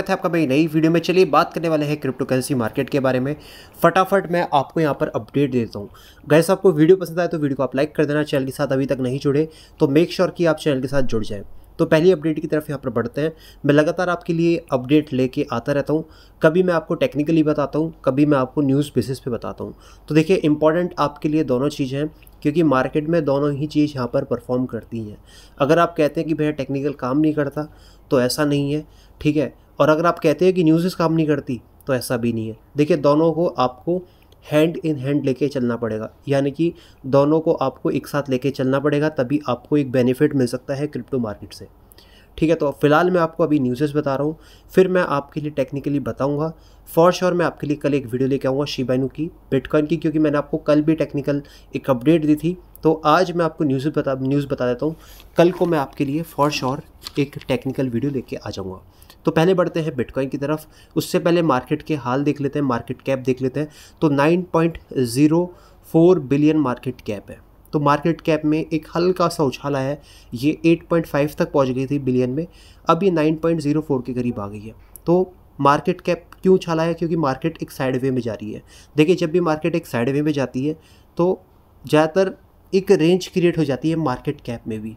स्वागत है आपका भाई नई वीडियो में। चलिए बात करने वाले हैं क्रिप्टो करेंसी मार्केट के बारे में। फटाफट मैं आपको यहाँ पर अपडेट देता हूँ। गाइस आपको वीडियो पसंद आए तो वीडियो को आप लाइक कर देना। चैनल के साथ अभी तक नहीं जुड़े तो मेक श्योर कि आप चैनल के साथ जुड़ जाएं। तो पहली अपडेट की तरफ यहाँ पर बढ़ते हैं। मैं लगातार आपके लिए अपडेट लेके आता रहता हूँ। कभी मैं आपको टेक्निकली बताता हूँ, कभी मैं आपको न्यूज़ बेसिस पे बताता हूँ। तो देखिए इंपॉर्टेंट आपके लिए दोनों चीज़ें हैं, क्योंकि मार्केट में दोनों ही चीज़ यहाँ पर परफॉर्म करती हैं। अगर आप कहते हैं कि भैया टेक्निकल काम नहीं करता तो ऐसा नहीं है, ठीक है। और अगर आप कहते हैं कि न्यूज़ काम नहीं करती तो ऐसा भी नहीं है। देखिए दोनों को आपको हैंड इन हैंड लेके चलना पड़ेगा, यानी कि दोनों को आपको एक साथ लेके चलना पड़ेगा, तभी आपको एक बेनिफिट मिल सकता है क्रिप्टो मार्केट से, ठीक है। तो फिलहाल मैं आपको अभी न्यूज़ेस बता रहा हूँ, फिर मैं आपके लिए टेक्निकली बताऊँगा। फॉर श्योर मैं आपके लिए कल एक वीडियो लेके आऊँगा शिबा इनू की, बिटकॉइन की, क्योंकि मैंने आपको कल भी टेक्निकल एक अपडेट दी थी। तो आज मैं आपको न्यूज़ बता देता हूँ, कल को मैं आपके लिए फॉर श्योर एक टेक्निकल वीडियो लेके आ जाऊँगा। तो पहले बढ़ते हैं बिटकॉइन की तरफ। उससे पहले मार्केट के हाल देख लेते हैं, मार्केट कैप देख लेते हैं। तो 9.04 बिलियन मार्केट कैप है। तो मार्केट कैप में एक हल्का सा उछाल आया है, ये 8.5 तक पहुंच गई थी बिलियन में, अब ये 9.04 के करीब आ गई है। तो मार्केट कैप क्यों उछाला है? क्योंकि मार्केट एक साइड वे में जा रही है। देखिए जब भी मार्केट एक साइड वे में जाती है तो ज़्यादातर एक रेंज क्रिएट हो जाती है। मार्केट कैप में भी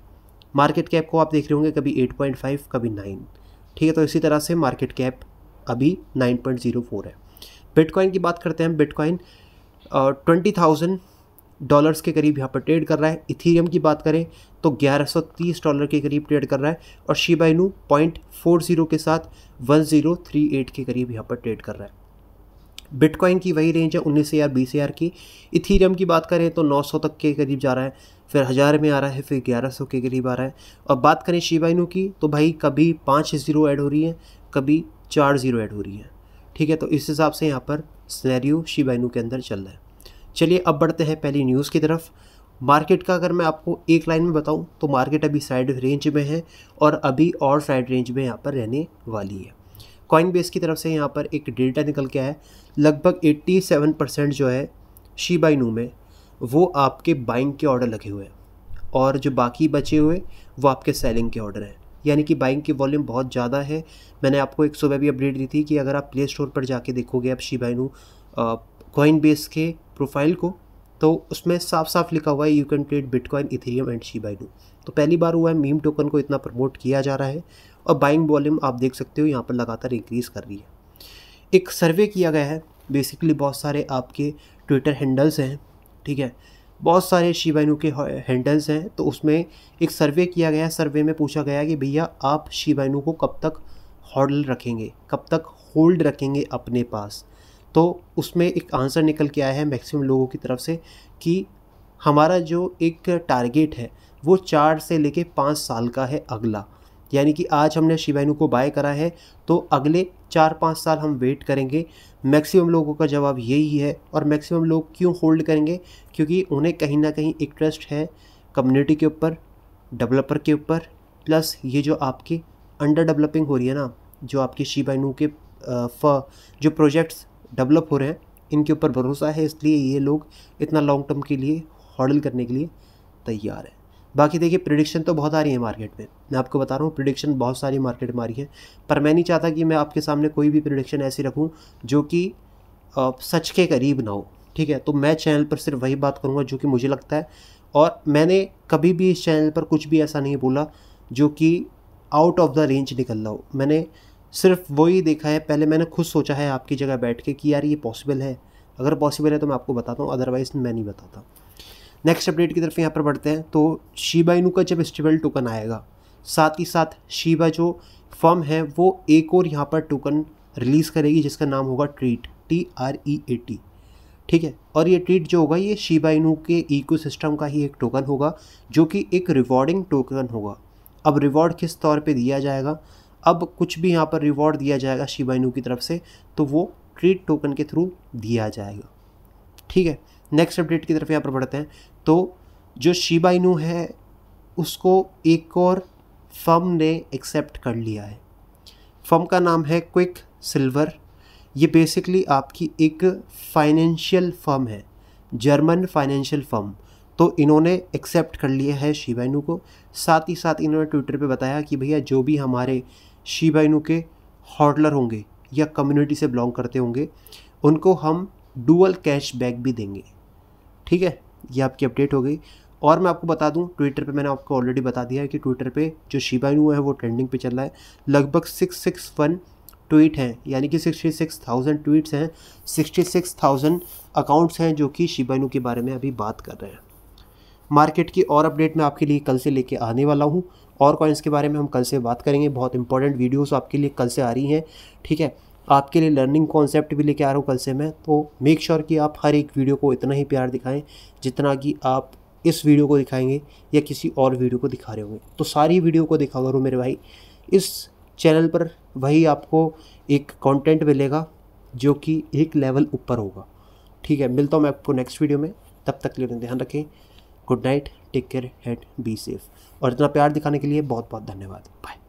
मार्केट कैप को आप देख रहे होंगे कभी 8.5 कभी 9, ठीक है। तो इसी तरह से मार्केट कैप अभी 9.04 है। बिटकॉइन की बात करते हैं। बिटकॉइन $20,000 के करीब यहाँ पर ट्रेड कर रहा है। इथीरियम की बात करें तो $1130 के करीब ट्रेड कर रहा है, और शिबा इनू 0.40 के साथ 1038 के करीब यहाँ पर ट्रेड कर रहा है। बिटकॉइन की वही रेंज है 19,000 20,000 की। इथीरियम की बात करें तो 900 तक के करीब जा रहा है, फिर 1000 में आ रहा है, फिर 1100 के करीब आ रहा है। और बात करें शिबा इनू की तो भाई कभी 5 जीरो ऐड हो रही है, कभी 4 जीरो ऐड हो रही है, ठीक है। तो इस हिसाब से यहाँ पर सिनेरियो शिबा इनू के अंदर चल रहा है। चलिए अब बढ़ते हैं पहली न्यूज़ की तरफ। मार्केट का अगर मैं आपको एक लाइन में बताऊं तो मार्केट अभी साइड रेंज में है, और अभी और साइड रेंज में यहाँ पर रहने वाली है। कॉइनबेस की तरफ से यहाँ पर एक डेटा निकल के आया है, लगभग 87% जो है शिबा इनू में वो आपके बाइंग के ऑर्डर लगे हुए हैं, और जो बाकी बचे हुए वो आपके सेलिंग के ऑर्डर हैं। यानी कि बाइंग की वॉल्यूम बहुत ज़्यादा है। मैंने आपको एक सुबह भी अपडेट दी थी कि अगर आप प्ले स्टोर पर जाके देखोगे आप शिबा इनू कॉइनबेस के प्रोफाइल को, तो उसमें साफ साफ लिखा हुआ है you can trade bitcoin Ethereum and Shiba Inu. तो पहली बार हुआ है मीम टोकन को इतना प्रमोट किया जा रहा है, और बाइंग वॉल्यूम आप देख सकते हो यहाँ पर लगातार इंक्रीज़ कर रही है। एक सर्वे किया गया है, बेसिकली बहुत सारे आपके ट्विटर हैंडल्स हैं, ठीक है, बहुत सारे शिबा इनू के हैंडल्स हैं। तो उसमें एक सर्वे किया गया, सर्वे में पूछा गया कि भैया आप शिबा इनू को कब तक होल्ड रखेंगे, कब तक होल्ड रखेंगे अपने पास। तो उसमें एक आंसर निकल के आया है मैक्सिमम लोगों की तरफ से कि हमारा जो एक टारगेट है वो 4 से लेके 5 साल का है अगला। यानी कि आज हमने शिबा इनू को बाय करा है तो अगले 4-5 साल हम वेट करेंगे। मैक्सिमम लोगों का जवाब यही है। और मैक्सिमम लोग क्यों होल्ड करेंगे? क्योंकि उन्हें कहीं ना कहीं एक ट्रस्ट है कम्युनिटी के ऊपर, डेवलपर के ऊपर, प्लस ये जो आपकी अंडर डेवलपिंग हो रही है ना, जो आपके शिबा इनू के जो प्रोजेक्ट्स डेवलप हो रहे हैं इनके ऊपर भरोसा है, इसलिए ये लोग इतना लॉन्ग टर्म के लिए होल्ड करने के लिए तैयार है। बाकी देखिए प्रेडिक्शन तो बहुत आ रही है मार्केट में, मैं आपको बता रहा हूँ प्रेडिक्शन बहुत सारी मार्केट में आ रही है, पर मैं नहीं चाहता कि मैं आपके सामने कोई भी प्रेडिक्शन ऐसी रखूँ जो कि सच के करीब ना हो, ठीक है। तो मैं चैनल पर सिर्फ वही बात करूँगा जो कि मुझे लगता है, और मैंने कभी भी इस चैनल पर कुछ भी ऐसा नहीं बोला जो कि आउट ऑफ द रेंज निकल रहा हो। मैंने सिर्फ वही देखा है, पहले मैंने खुद सोचा है आपकी जगह बैठ के कि यार ये पॉसिबल है, अगर पॉसिबल है तो मैं आपको बताता हूँ, अदरवाइज मैं नहीं बताता। नेक्स्ट अपडेट की तरफ यहाँ पर बढ़ते हैं। तो शिबा इनू का जब स्टेबल टोकन आएगा, साथ ही साथ शिबा जो फर्म है वो एक और यहाँ पर टोकन रिलीज़ करेगी जिसका नाम होगा ट्रीट, TREAT, ठीक है। और ये ट्रीट जो होगा ये शिबा इनू के इकोसिस्टम का ही एक टोकन होगा, जो कि एक रिवॉर्डिंग टोकन होगा। अब रिवॉर्ड किस तौर पर दिया जाएगा, अब कुछ भी यहाँ पर रिवॉर्ड दिया जाएगा शिबा इनू की तरफ से तो वो ट्रीट टोकन के थ्रू दिया जाएगा, ठीक है। नेक्स्ट अपडेट की तरफ यहाँ पर बढ़ते हैं। तो जो शिबा इनू है उसको एक और फर्म ने एक्सेप्ट कर लिया है। फर्म का नाम है क्विकसिल्वर। ये बेसिकली आपकी एक फाइनेंशियल फर्म है, जर्मन फाइनेंशियल फर्म। तो इन्होंने एक्सेप्ट कर लिया है शिबा इनू को। साथ ही साथ इन्होंने ट्विटर पे बताया कि भैया जो भी हमारे शिबा इनू के हॉडलर होंगे या कम्युनिटी से बिलोंग करते होंगे उनको हम डुअल कैशबैक भी देंगे। ठीक है, ये आपकी अपडेट हो गई। और मैं आपको बता दूं, ट्विटर पे मैंने आपको ऑलरेडी बता दिया है कि ट्विटर पे जो शिबा इनु है वो ट्रेंडिंग पे चल रहा है। लगभग 661 ट्वीट हैं, यानी कि 66,000 ट्वीट्स हैं, 66,000 अकाउंट्स हैं जो कि शिबा इनु के बारे में अभी बात कर रहे हैं। मार्केट की और अपडेट मैं आपके लिए कल से लेके आने वाला हूँ, और कॉइन्स के बारे में हम कल से बात करेंगे। बहुत इंपॉर्टेंट वीडियोज़ आपके लिए कल से आ रही हैं। ठीक है, आपके लिए लर्निंग कॉन्सेप्ट भी लेके आ रहा हूँ कल से मैं, तो मेक श्योर कि आप हर एक वीडियो को इतना ही प्यार दिखाएं जितना कि आप इस वीडियो को दिखाएंगे या किसी और वीडियो को दिखा रहे होंगे। तो सारी वीडियो को दिखा करो मेरे भाई, इस चैनल पर वही आपको एक कंटेंट मिलेगा जो कि एक लेवल ऊपर होगा। ठीक है, मिलता हूँ मैं आपको नेक्स्ट वीडियो में, तब तक के लिए ध्यान रखें। Good night, take care, head be safe, और इतना प्यार दिखाने के लिए बहुत बहुत धन्यवाद। बाय।